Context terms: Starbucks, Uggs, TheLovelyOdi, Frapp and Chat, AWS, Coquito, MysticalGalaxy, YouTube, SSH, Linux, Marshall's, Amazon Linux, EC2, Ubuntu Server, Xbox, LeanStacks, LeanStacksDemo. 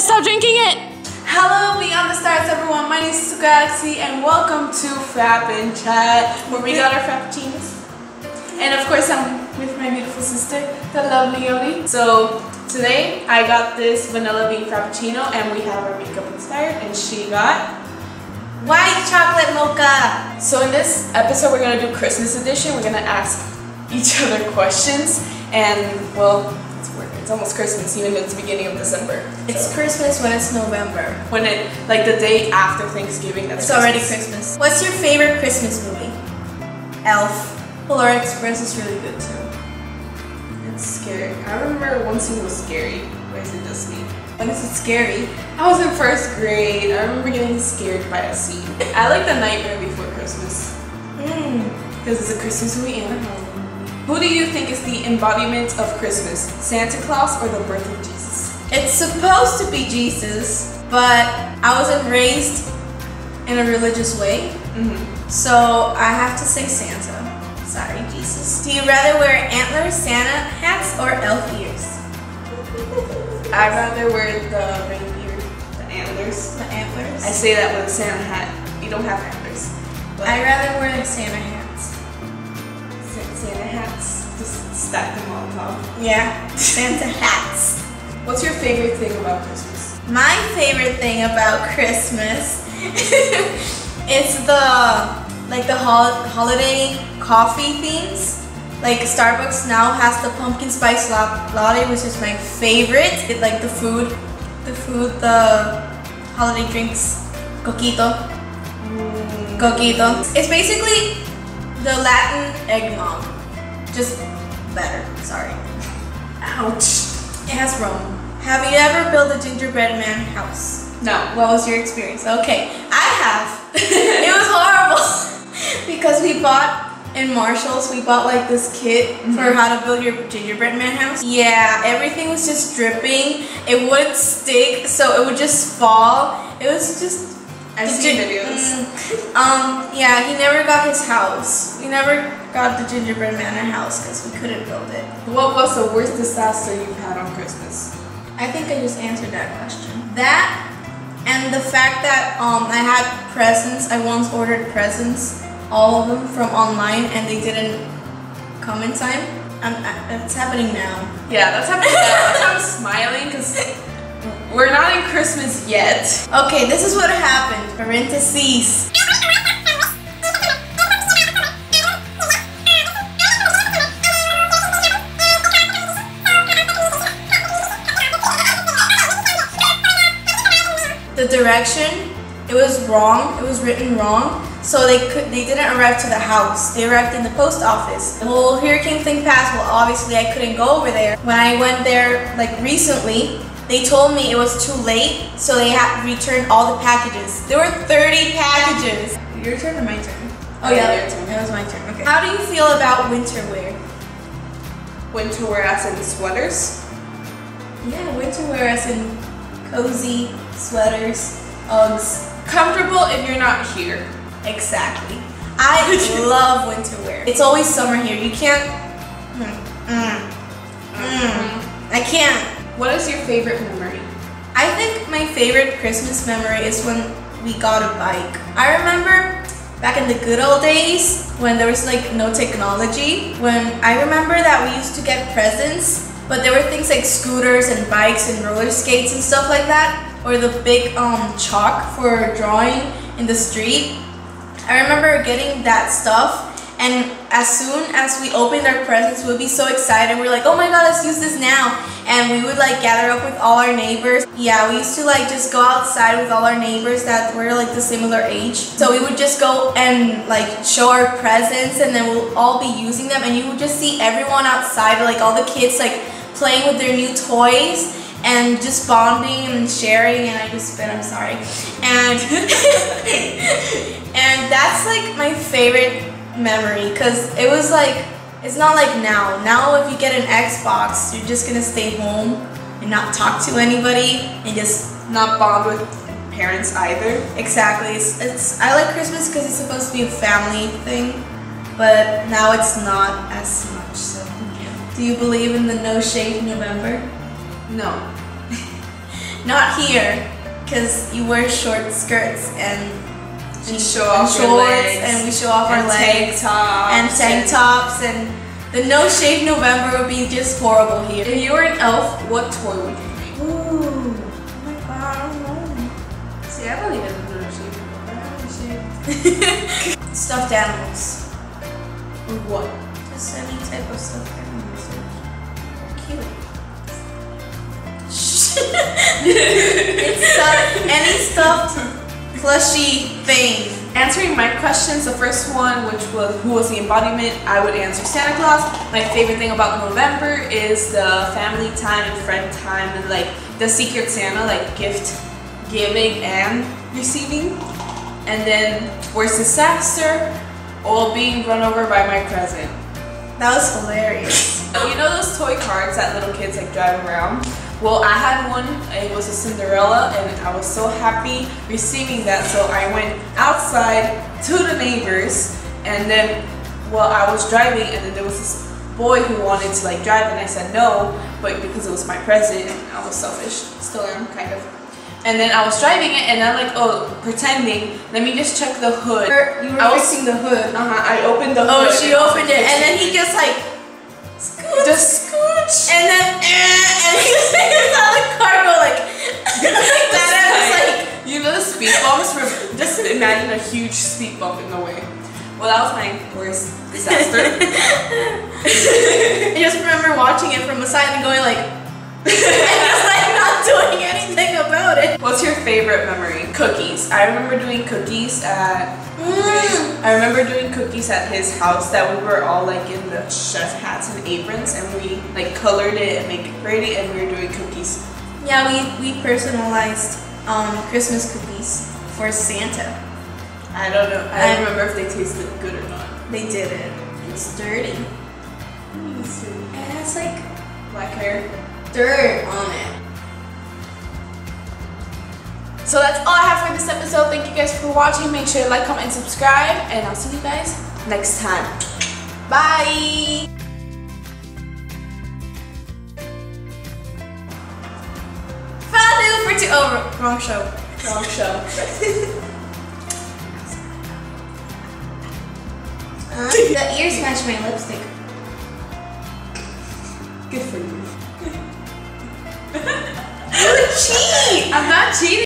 I stopped drinking it. Hello, beyond the stars, everyone. My name is MysticalGalaxy, and welcome to Frapp and Chat, where we got our frappuccinos. And of course, I'm with my beautiful sister, TheLovelyOdi. So today, I got this vanilla bean frappuccino, and we have our makeup inspired, and she got white chocolate mocha. So in this episode, we're gonna do Christmas edition. We're gonna ask each other questions, and well. It's almost Christmas, even though it's the beginning of December. It's Christmas when it's November. When it, like the day after Thanksgiving, that's It's already Christmas. What's your favorite Christmas movie? Elf. Polar Express is really good too. It's scary. I remember one scene was scary. Or is it just me? When is it scary? I was in first grade. I remember getting scared by a scene. I like The Nightmare Before Christmas. Because it's a Christmas movie and a Halloween. Who do you think is the embodiment of Christmas? Santa Claus or the birth of Jesus? It's supposed to be Jesus, but I wasn't raised in a religious way, so I have to say Santa. Sorry, Jesus. Do you rather wear antlers, Santa hats, or elf ears? I'd rather wear the reindeer, the antlers. The antlers? I say that with a Santa hat. You don't have antlers. But I'd rather wear the Santa hat. Santa hats, just stack them all top. Yeah, Santa hats. What's your favorite thing about Christmas? My favorite thing about Christmas is the holiday coffee themes. Like Starbucks now has the pumpkin spice latte, which is my favorite. It's like the holiday drinks, Coquito. Coquito. It's basically the Latin egg mom. Just better, sorry. Ouch. It has Rome. Have you ever built a gingerbread man house? No. What was your experience? Okay, I have. It was horrible. Because we bought, in Marshall's, we bought like this kit for how to build your gingerbread man house. Yeah, everything was just dripping. It wouldn't stick, so it would just fall. It was just... I've seen videos. Yeah, he never got his house. He never got the gingerbread manor house because we couldn't build it. What was the worst disaster you've had on Christmas? I think I just answered that question. That and the fact that I had presents. I once ordered presents, all of them from online, and they didn't come in time. It's happening now. Yeah, that's happening now. I'm smiling because... we're not in Christmas yet. Okay, this is what happened. Parentheses. The direction, it was wrong. It was written wrong. So they didn't arrive to the house. They arrived in the post office. The whole hurricane thing passed. Well, obviously I couldn't go over there. When I went there, like recently, they told me it was too late, so they had to return all the packages. There were 30 packages. Your turn or my turn? Oh yeah, your turn. It was my turn, okay. How do you feel about winter wear? Winter wear as in sweaters? Yeah, winter wear as in cozy sweaters, Uggs. Comfortable if you're not here. Exactly. I love winter wear. It's always summer here. You can't... I can't. What is your favorite memory? I think my favorite Christmas memory is when we got a bike. I remember back in the good old days when there was like no technology, when I remember that we used to get presents, but there were things like scooters and bikes and roller skates and stuff like that, or the big chalk for drawing in the street. I remember getting that stuff, and as soon as we opened our presents, we'd be so excited. We're like, oh my god, let's use this now. And we would like gather up with all our neighbors. Yeah, we used to like just go outside with all our neighbors that were like the similar age. So we would just go and like show our presents, and then we'll all be using them. And you would just see everyone outside, like all the kids like playing with their new toys and just bonding and sharing. And I just spit, I'm sorry. And, and that's like my favorite memory, because it was like, it's not like now. Now if you get an Xbox, you're just gonna stay home and not talk to anybody and just not bond with parents either. Exactly. I like Christmas because it's supposed to be a family thing, but now it's not as much so. Yeah. Do you believe in the No Shave November? No. Not here, because you wear short skirts and show off and your legs, and we show off our legs and tank tops and the No Shave November would be just horrible here. If you were an elf, what toy would you be? Ooh, my God, I don't know. See, I don't even know shave. Stuffed animals. What? Just any type of stuffed animals. Cute. It's any stuffed plushy thing. Answering my questions, the first one, which was who was the embodiment, I would answer Santa Claus. My favorite thing about November is the family time and friend time and like the Secret Santa, like gift giving and receiving. And then worst disaster, all being run over by my present. That was hilarious. You know those toy cars that little kids like drive around? Well, I had one, it was a Cinderella, and I was so happy receiving that, so I went outside to the neighbors, and then, well, I was driving, and then there was this boy who wanted to like drive, and I said no, but because it was my present, I was selfish, still am, kind of. And then I was driving it, and I'm like, oh, pretending. Let me just check the hood. You were fixing the hood. I opened the hood. Oh, she opened it, and then he just like, scooch. Just scooch. And then, and he saw the car go like that. I was like, you know the speed bumps? Just imagine a huge speed bump in the way. Well, that was my worst disaster. I just remember watching it from the side and going like, and just like not doing anything about it. What's your favorite memory? Cookies. I remember doing cookies at his house that we were all like in the chef hats and aprons, and we like colored it and made it pretty, and we were doing cookies. Yeah, we personalized Christmas cookies for Santa. I don't know. I don't remember if they tasted good or not. They didn't. It's dirty. It's dirty. It has like black hair. Dirt on it. So that's all I have for this episode. Thank you guys for watching. Make sure to like, comment, and subscribe, and I'll see you guys next time. Bye! Fondue for two. Oh, wrong show. Wrong show. The ears match my lipstick. Good for you. You cheat! I'm not cheating!